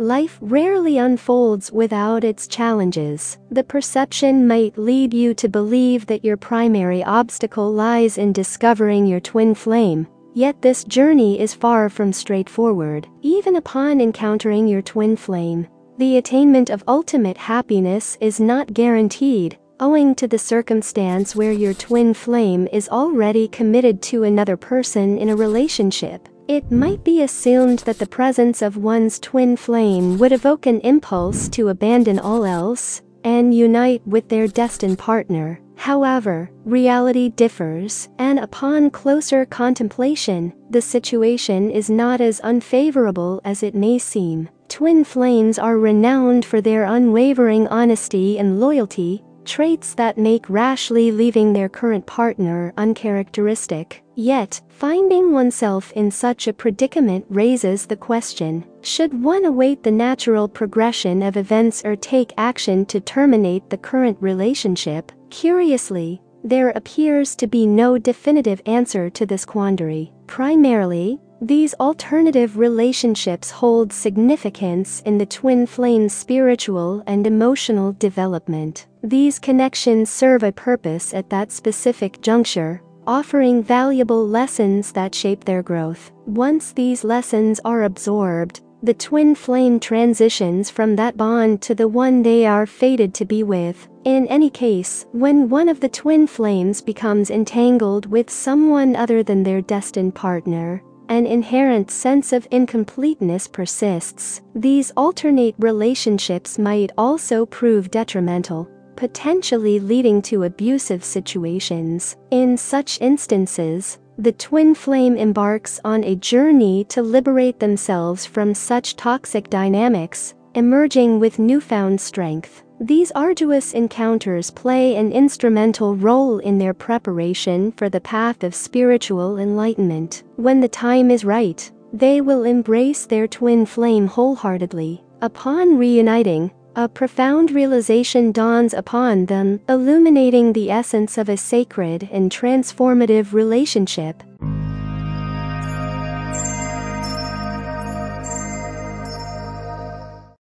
Life rarely unfolds without its challenges. The perception might lead you to believe that your primary obstacle lies in discovering your twin flame. Yet this journey is far from straightforward. Even upon encountering your twin flame, the attainment of ultimate happiness is not guaranteed, owing to the circumstance where your twin flame is already committed to another person in a relationship. It might be assumed that the presence of one's twin flame would evoke an impulse to abandon all else and unite with their destined partner. However, reality differs, and upon closer contemplation, the situation is not as unfavorable as it may seem. Twin flames are renowned for their unwavering honesty and loyalty, traits that make rashly leaving their current partner uncharacteristic. Yet, finding oneself in such a predicament raises the question, should one await the natural progression of events or take action to terminate the current relationship? Curiously, there appears to be no definitive answer to this quandary. Primarily, these alternative relationships hold significance in the twin flame's spiritual and emotional development. These connections serve a purpose at that specific juncture, offering valuable lessons that shape their growth. Once these lessons are absorbed, the twin flame transitions from that bond to the one they are fated to be with. In any case, when one of the twin flames becomes entangled with someone other than their destined partner, an inherent sense of incompleteness persists. These alternate relationships might also prove detrimental, potentially leading to abusive situations. In such instances, the twin flame embarks on a journey to liberate themselves from such toxic dynamics, emerging with newfound strength. These arduous encounters play an instrumental role in their preparation for the path of spiritual enlightenment. When the time is right, they will embrace their twin flame wholeheartedly. Upon reuniting, a profound realization dawns upon them, illuminating the essence of a sacred and transformative relationship.